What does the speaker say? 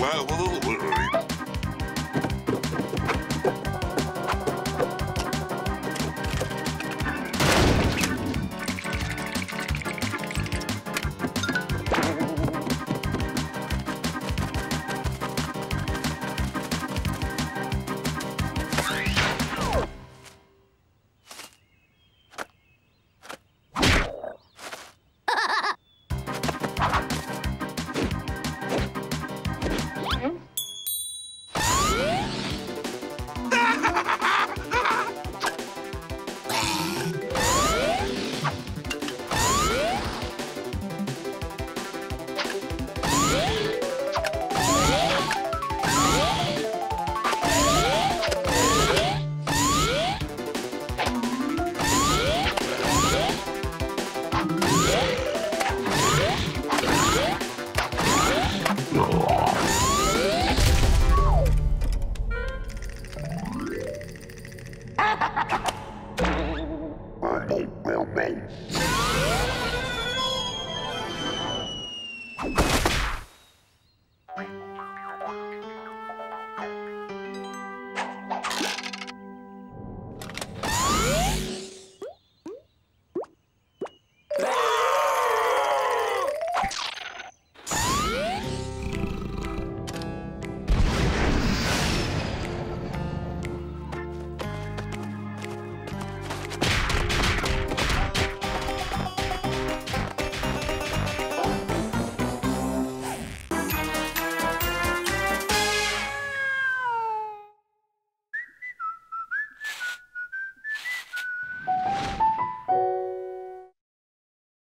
Wow.